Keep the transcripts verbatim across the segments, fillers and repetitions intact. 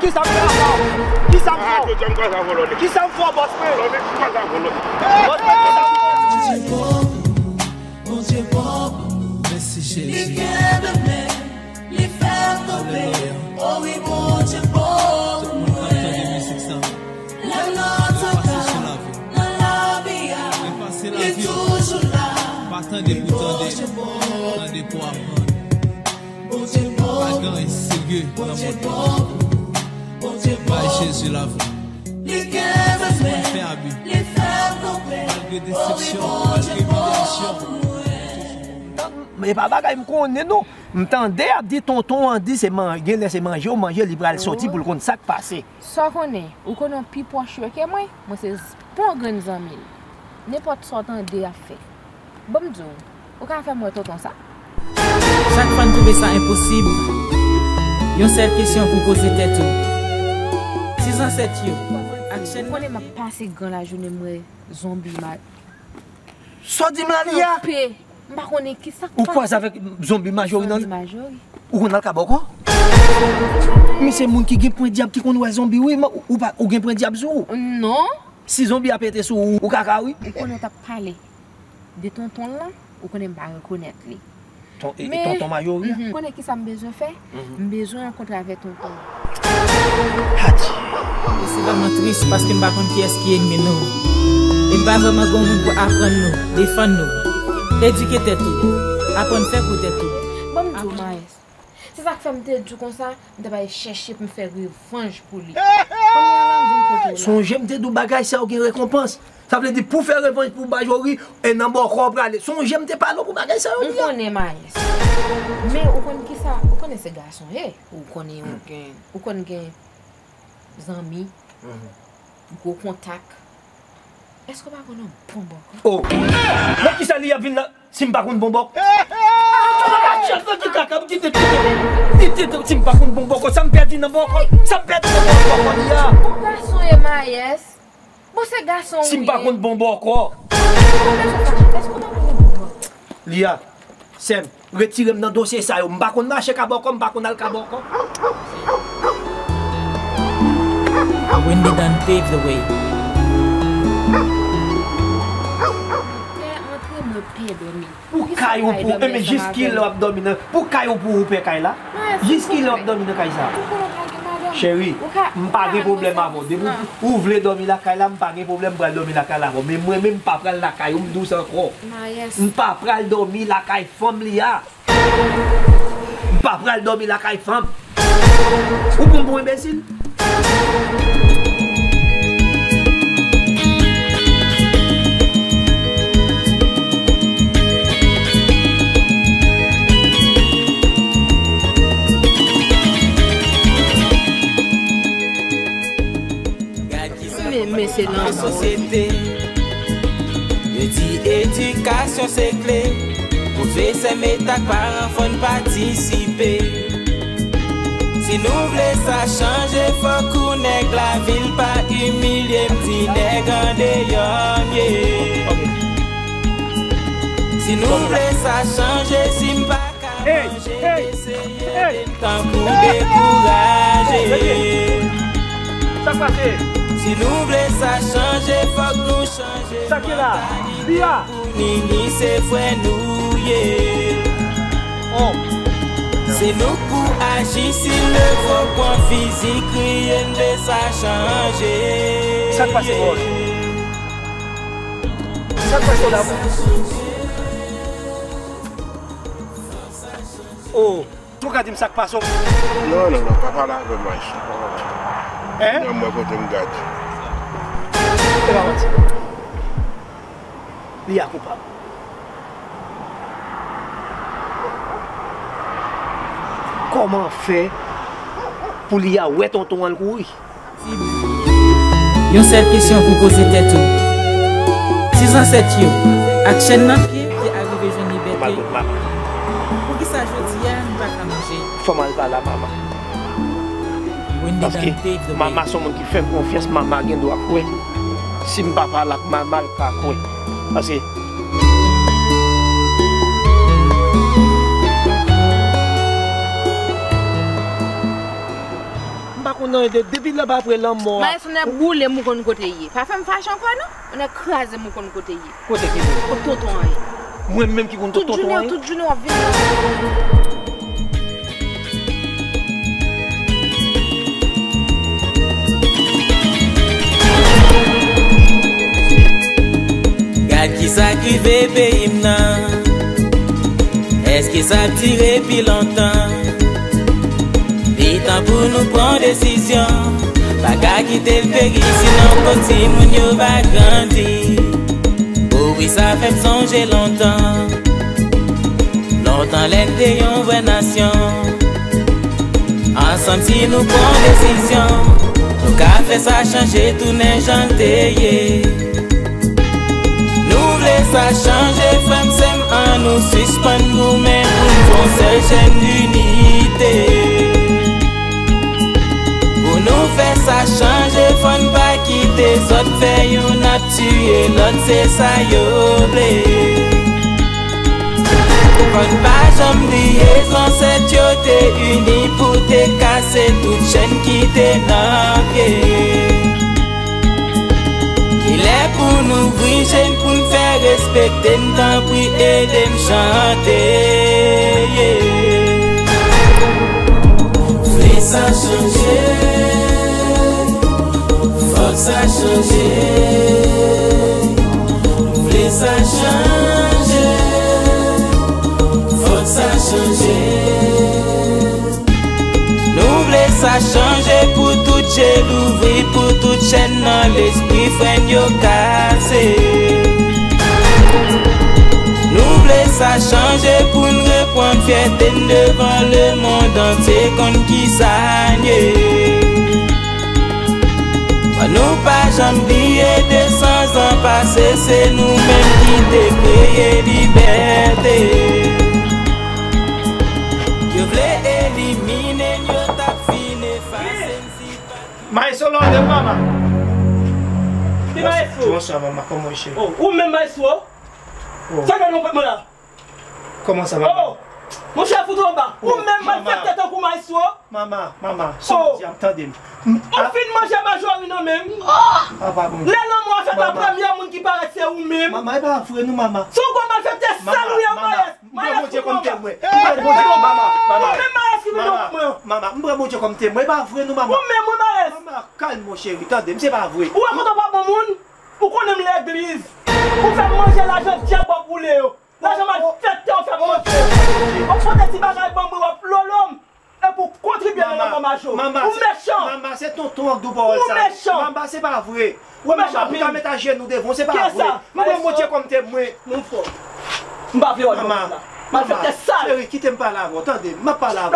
Qui s'en fout? Qui s'en fout? Qui s'en fout, boss? Qui merci Jésus. Les faire tomber. Oh oui, mon Dieu, pour nous. La notre dans la vie, il est toujours là. Partant des boutons, mon Dieu, pour Jésus Jésus la voix. Les guerres les femmes complètes. Malgré déception, malgré humiliation. Mais papa, quand il me connaît, non. M'tendais à dire tonton, on dit c'est manger, laisser manger, ou manger, libre à le sortir pour le compte ça qui passe. Ça qu'on est, ou qu'on a un pire poche que moi, moi c'est pas grand ami. N'importe sorte de à faire. Bon Dieu, ou qu'on fait moi tonton ça. Chaque fois trouver ça impossible. Il y a une seule question pour poser tête. six cent sept Pourquoi m'a passé grand la journée moi zombie mal. Ça dit malaria. M'pa connait qui ça. Ou quoi avec zombie majori nan majori. Ou on a kaboko. Mais c'est moun qui gen point diable qui connait zombie oui ou pas ou gen point diable sou. Non. Si zombie a pété sou ou kaka oui. Ou connait t'a parler de tonton là ou connait m'pa reconnaître li. Tonton majori. Connait qui ça m'besoin faire? M'besoin rencontrer avec tonton. C'est vraiment triste parce qu'il ne va pas qui est-ce qui est ennemi nous. Il ne va vraiment pas nous pour apprendre nous, défendre nous, éduquer tout, apprendre faire pour tout. Bon, Dieu, maïs. C'est ça que fait me dire comme ça, je vais chercher pour me faire revanche pour lui. Son j'aime des bagages, ça a aucune récompense. Ça veut dire pour faire revanche pour Bajori, un amour propre aller. Son j'aime des parler pour bagages, ça a aucune. On connaît maïs. Mais on connaît qui ça? On connaît ces garçons, eh? On connaît aucun. On connaît. Amis, gros contact. Est-ce qu'on va avoir un bon bon? Oh! Mais qui s'allie à Villa? Si m'pas un bon bon? Si m'pas un bon bon, ça me perd une bon bon. Ça me perd une bon bon. Garçon et maïs. Bon, c'est garçon. Si m'pas un bon bon, quoi? Est-ce qu'on va avoir un bon bon? Lia, Sam, retirez-moi dans le dossier ça. M'pas un marché cabocco, m'pas un alcabocco. When they done pave the way. Pour caillou pour mais jusqu'il l'abdominal. Pour caillou pour ou là. Jusqu'il l'abdominal comme ça. Chérie, pas de problème avant. Vous voulez dormir là comme là, pas de problème pour dormir là comme là. Mais moi même pas prendre la caillou douce encore. On pas prendre dormir la caille femme là. On pas prendre dormir la caille femme. Ou pour bon imbécile. Mais c'est dans la société. Je dis éducation c'est clé. Pour faire ces méta parents font participer. Si nous voulons ça changer, faut qu'on nèg la ville pas humilier petit nèg en dehors. Si nous voulons ça changer, si m'pas qu'à manger, essayer tant pour décourager. Ça passe. Si nous voulons ça changer, faut que nous changions. Ça qui est là, Bia. Nini, c'est vrai, nous, yeah. C'est nous pour agir, si le gros point physique, rien ne ça changer. Ça passe, gauche. Ça passe, d'abord. Oh, tu regardes, ça passe. Non, non, non, papa, là, je mange. Hein? Non, moi, quand je me garde. Il y a coupable. Comment faire pour lui avoir tonton en couille? Il y a une seule question pour poser tête. six cent sept, il y a une chaîne qui est arrivée à Liberté. Pour qui ça, je dis, il va manger. Il faut mal parler à maman. Parce que maman, c'est quelqu'un qui fait confiance, maman qui doit croire. Si je ne parle pas, maman ne croit pas. Parce que... non, depuis là bas après l'homme mort. Mais on a boulé mon côté. Pas faire me fâcher encore non. On a crasé mon côté. Côté qui? Au tonton. Moi même qui compte tonton. Toute journée, toute journée on vit. Qui ça qui veut payer maintenant? Est-ce que ça tire depuis longtemps? Il temps pour nous prendre décision. Pas qu'à quitter le pays, sinon côté mon va grandir. Oh oui, ça fait me songer longtemps. Longtemps l'été, on vraie nation. Ensemble, si nous prenons décision, nous qu'à faire ça changer tout n'enchanté. Ça change, femme, c'est à nous suspendre nous-mêmes pour une seule chaîne d'unité. Pour nous faire ça changer, femme, pas quitter, autres fait une a tué, l'autre c'est ça yoblé. Femme, pas jamais liés dans cette yoté unie pour te casser toute chaîne qui t'est narguée. Il est pour nous briser, pour nous faire respecter, nous t'en prie et de me chanter. Faut ça changer, faut ça changer, faut ça changer, faut ça changer. Nous voulons ça changer pour toute jalousie, pour toute chaîne dans l'esprit, freine yo cassé. Nous voulons ça changer pour nous reprendre fierté devant le monde entier contre qui s'agné. Nous pas jamais oublier de cent ans passés, c'est nous-mêmes qui dépayer liberté. Yo voulais éliminer yo ta fine face. Mais solo de maman. Tu m'as fou. Bonsoir maman, comment est-ce? Oh, où même mais soir? Ça que non pas là. Comment ça va? Oh, mon cher foutre en bas. Où même mal fait tête comme mais soir? Maman, maman, so j'ai entendu. On fin manger majori non même. Oh, papa bon. Les non moi c'est la première monde qui paraît c'est ou même. Maman, il pas fou nous maman. Sous quoi mal fait tête salut maman. Maman, je comme témoin. Maman, maman. Maman, maman, maman, je comme témoin, pas vrai nous maman. Maman, calme mon chéri, attendez, c'est pas vrai. Où est-ce qu'on pas bon monde? Pourquoi on aime l'église? Pour faire manger l'argent diable pour les hauts. L'argent mal fait, on fait manger. On fait des petits bagages pour l'homme. Et pour contribuer à la maman. Maman, c'est ton tour de boire ça. Maman, c'est pas vrai. Maman, on va mettre à genoux devant, c'est pas vrai. Maman, mon Dieu, comme témoin. Mon frère. Maman. Maman, chérie, qui t'aime pas là, attendez, ma pas là.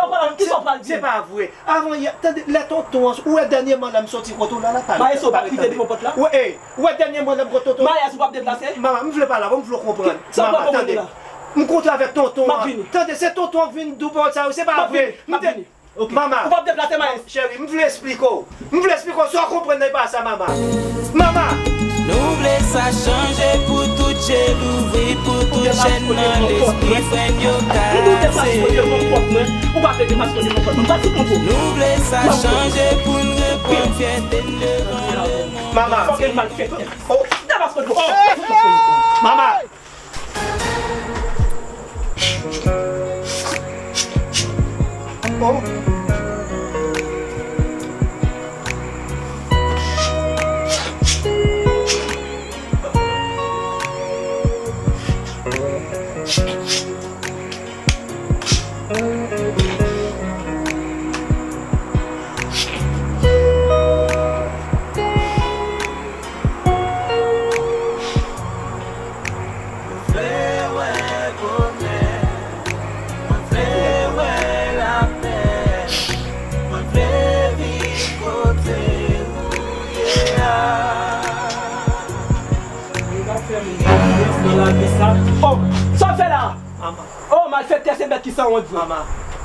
C'est pas vrai. Avant, attendez, les tontons, où est dernièrement la sortie contre là, la table? Maïs, on va quitter mon pote là. Ouais, où est dernièrement la pote là? Maïs, on va déplacer. Maman, je ne veux pas là, on veut comprendre. Maman, attendez, on compte avec tonton. Attendez, c'est tonton qui vient d'où pour ça, c'est pas vrai. Maman, on va déplacer Maïs. Chérie, je vous l'explique. Je vous l'explique, soit comprenez pas ça, maman. Maman! Nous voulons ça changer pour toute jalousie, pour toute chaîne dans l'esprit, freine yo cassé. Nous voulons ça changer pour nous reprendre fierté devant le monde. Maman, c'est mal fait. Oh, maman. Oh. Oh, ça fait là. Maman. Oh, mal fait, c'est bête qui s'en rend. Maman,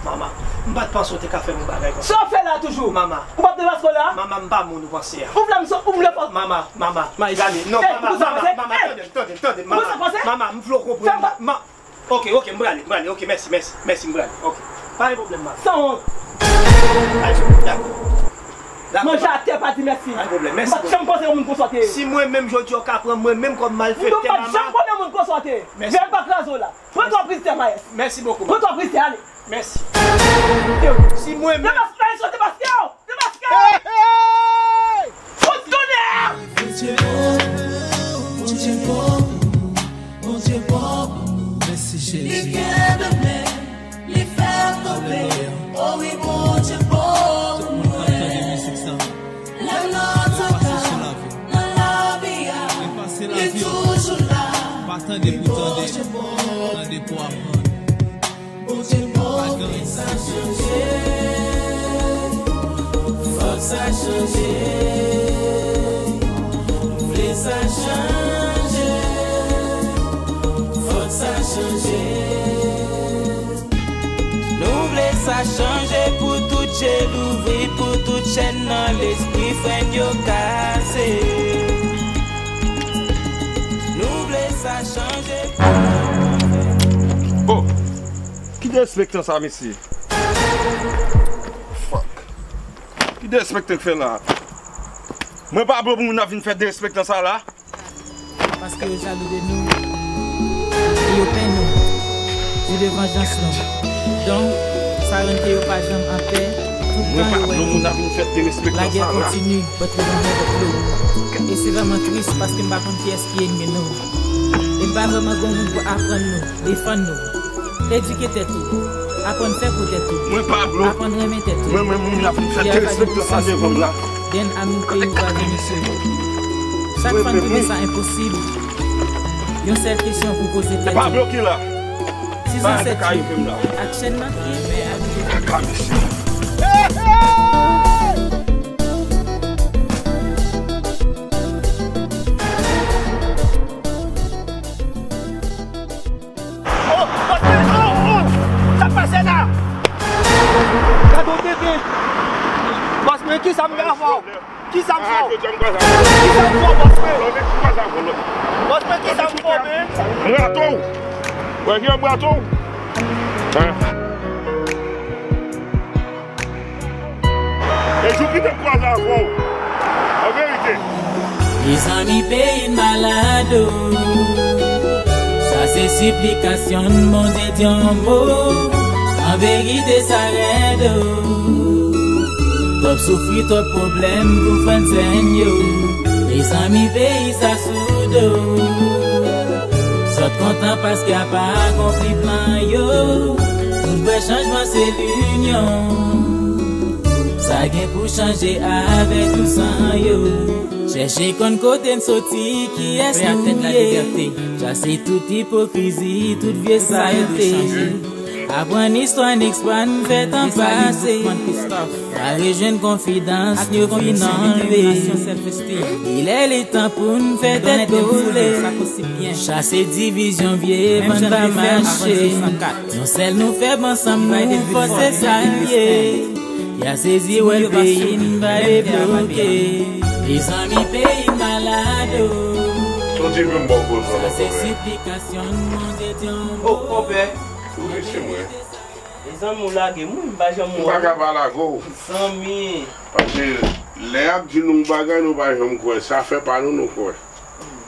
maman, je ne vais pas penser que tu as fait mon bagage. Ça fait là toujours. Maman, on va te voir ce là. Maman, je ne vais pas me penser. Ouvre la maison, ouvre la porte. Maman, maman, maman, non, maman, maman, attendez, attendez, maman, maman, je veux comprendre. Maman, ok, ok, je vais aller, ok, merci, merci, merci, je vais aller, ok. Pas de problème, maman. Sans honte. Allez, d'accord. Manger à terre, pas dire merci. Pas de problème, merci. Je ne pense pas consorter. Si moi-même, je dis que moi-même, comme mal fait, je ne pense pas consorter. Je ne vais pas craser là. Prends-toi prise, terre, maïs. Merci beaucoup. Prends-toi prise, allez. Merci. Si moi-même. Démasquez, démasquez, démasquez. Au tonnerre. Mon Dieu bon, mon Dieu bon, mon Dieu bon. Merci Jésus. Les cœurs de blé, les faire tomber. Oh oui, mon Dieu bon. Bon Dieu bon, bon Dieu bon, ça change, faut que ça change, voulez ça change, faut que ça change, nous voulons ça changer pour toute chaîne ouvrir, pour toute chaîne dans l'esprit, freine yo cassé. Oh, qui déspecte ça, monsieur? Fuck. Qui déspecte fait là? Moi pas pour mon avis faire déspecte ça là. Parce que les gens de nous, ils ont peine nous, ils ont vengeance nous. Donc ça rend que les gens en paix. Moi pas pour mon avis faire déspecte ça là. La guerre continue, votre vengeance. Et c'est vraiment triste parce que ma confiance qui est nous. Et pas vraiment pour apprendre nous, défendre nous, éduquer tête tout, apprendre faire pour tête tout, apprendre remettre tête tout. Moi, moi, moi, je fais respecter ça, je vais là. D'un ami pays ou ami monsieur. Chaque fois que ça impossible, il y a une seule question pour poser. Pas bloqué là. Si vous êtes action marquée. Qui ça me fait avoir? Qui ça me fait? Qui ça me fait? Qui ça me fait? Raton! Ouais, qui est un raton? Et je vous dis de quoi ça me fait? En vérité. Les amis payent une malade. Ça c'est supplication de mon dédiambo. En vérité ça l'aide. Top souffrir, top problème, pour faire un. Les amis pays à soudo. Soit content parce qu'il n'y a pas de conflit plein. Tout vrai changement c'est l'union. Ça gagne pour changer avec tout sans yo. Cherchez qu'on côté de sortie qui est la liberté. Chasser toute hypocrisie, toute vieille saïté. Après une histoire, n'expande, fait en passé. La région confidence, nous confidence. Il est le temps pour nous faire tête brûlée. Chasser division vieille, vendre la marché. Non, celle nous fait ensemble, nous forcer s'allier. Y'a saisi où le pays ne va pas débloquer. Les amis pays malades. Ça, c'est supplication, nous on oh, oh, père. Chez moi. Les hommes ont lagué, moi, je ne vais pas la go. Parce que les abdis nous bagaient, nous ne pouvons pas. Ça fait pas nous, nous quoi.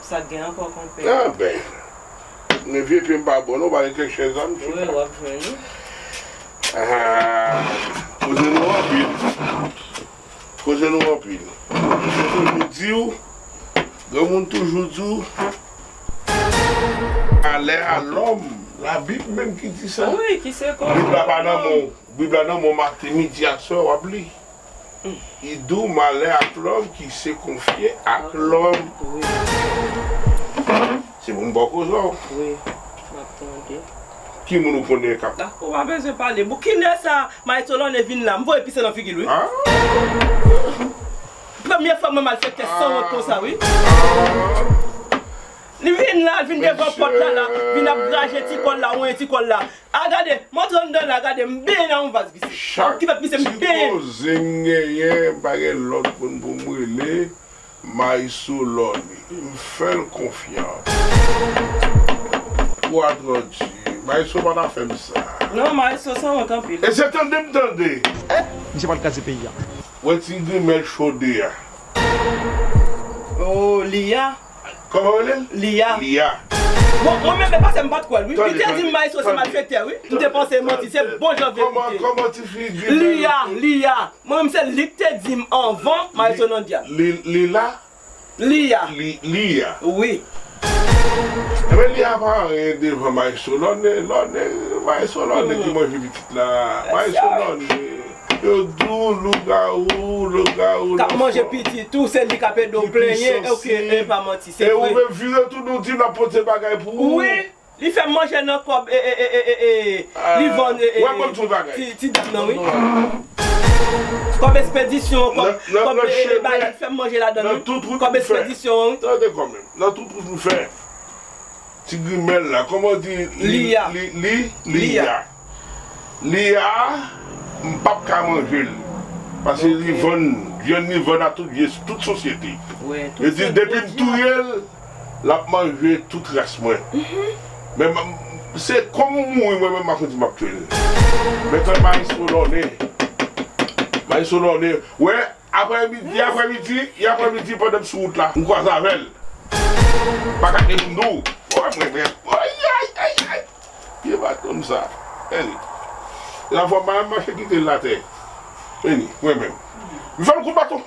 Ça gagne encore qu'on paye. Ah ben. Mais vieux, puis pas bon, nous allons quelque chose. Oui, on va jouer. Ah. Causez-nous en pile. Causez-nous en pile. Je vous dis, je toujours dit, allez à l'homme. La Bible même qui dit ça. Oui, qui sait quoi. Bible dans mon matin, midi à soir, oublie. Il dit malheur à l'homme qui s'est confié à l'homme. Oui. C'est bon, beaucoup de gens. Oui, attendez. Qui nous connaît comme ça? D'accord, on va parler. Pour qui n'est-ce pas, Maïtolon est venu là, je vais épicer dans la figure. Ah. Première fois, je fais question comme ça, oui. Il vient là, il vient devant porte là, il vient brager petit col là, un petit col là. Regardez, montre-nous là, regardez, bien là on va se glisser. Qui va pisser bien. Zingé, bagay l'autre pour nous mêler, maïsou l'homme. Me fait confiance. Pour adroit Dieu, maïsou va pas faire ça. Non, maïsou ça on t'en pile. Et c'est un demi-tendé. Eh, je vais pas le cas du pays. What's in the milk show there? Oh, Lia. Comment on Lia. Lia. Bon, on ne pas me battre quoi, lui. Tu t'es dit maïs, c'est maltraité, oui. Tu t'es pensé mentir, c'est bon, j'en vais. Comment tu fais dire Lia, Lia. Moi-même, c'est l'ictédim en vent, maïs au nom de Dieu. Lila. Lia. Lia. Oui. Mais Lia, pas devant maïs au nom de Dieu. Maïs au nom de Dieu qui mange une petite là. Maïs au nom de Dieu. Le doux, le gaou, le gaou. Quand manger petit, tout c'est lui qui a fait de plaigner et pas mentir. Et vous même virer tout nous dire la porter bagaille pour vous. Oui, il fait manger dans le corps et il vend. Ouais, comme tout bagaille. Tu dis non, oui. Comme expédition, comme il fait manger là-dedans. Comme expédition. Attendez quand même. Dans tout pour nous faire. Petit grimel là, comment on dit Lia. Lia. Lia. Je ne peux pas manger. Parce que les gens à toute société. Je dis, depuis tout le la manger toute race. Mais c'est comme moi, moi-même, je suis actuel. Mais quand je suis sur l'année, ouais, après-midi, après-midi, et après-midi, pendant que je suis sur là, je suis avec elle. Je ne suis pas avec elle. Je ne suis pas comme ça. La fois ma marché quitter la terre. Oui, moi-même. Je vais le coup de bâton.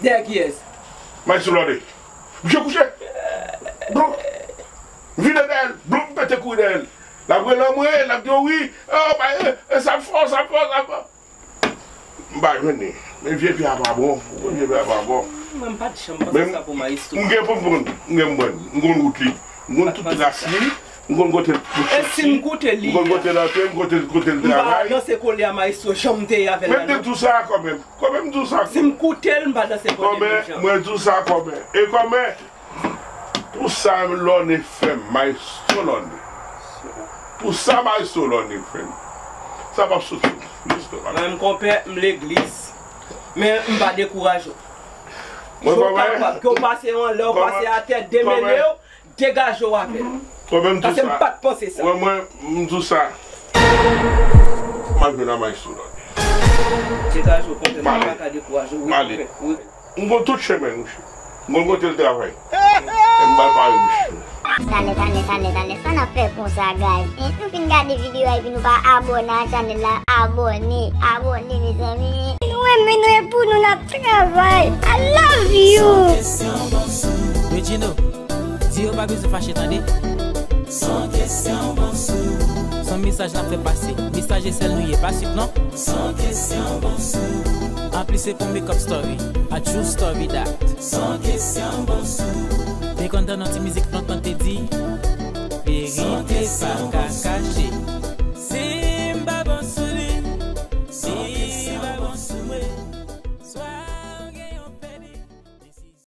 Derrière qui est-ce? Je suis là. Je suis couché. Je suis d'elle. Je suis couché d'elle. La vraie l'homme, la dit oui. Oh, bah, ça me force, ça me force, ça me force. Bah, je venais. Mais je viens à pas bon. Je viens à pas bon. Je n'ai pas de chambre pour ça pour ma histoire. Je n'ai pas de bon. Je n'ai pas de bon. Je n'ai pas de bon. Je n'ai pas de bon. Nous allons goûter. Est-ce nous goûter li? Nous allons goûter la terre, nous allons goûter le travail. Non, c'est collé à maïs, chanter avec. Même tout ça quand même, quand même tout ça. Si nous goûter, nous allons dans ces collés. Quand même, moi tout ça quand même. Et quand même, pour ça l'on est fait maïs solonne. Pour ça maïs solonne est fait. Ça va surtout. Même compère l'église, mais on va décourager. Moi pas. Qu'on passe en l'heure, passer à terre, démêler, dégager au appel. Quand même tout ça. Parce pas de penser ça. Ouais, moi, tout ça. Moi, je vais dans ma histoire. Dégage au compte, pas décourager. Malé. On va tout chemin, monsieur. On va tout le travail. On ne va pas aller, monsieur. Tane, tane, tane, tane, ça n'a fait comme ça, guys. Et nous finissons des vidéos et puis nous allons abonner à la chaîne là. Abonnez, abonnez, mes amis. Nous aimons, nous aimons pour nous notre travail. I love you. Mais Gino, dis-moi pas que je fâche, attendez. Sans question, bonsoir. Son message n'a fait passer. Message est celle nous y est pas suite, non? Sans question, bonsoir. En plus, c'est pour Make Up Story. A true story that. Sans question, bonsoir. T'es content dans tes musiques, non, quand t'es dit.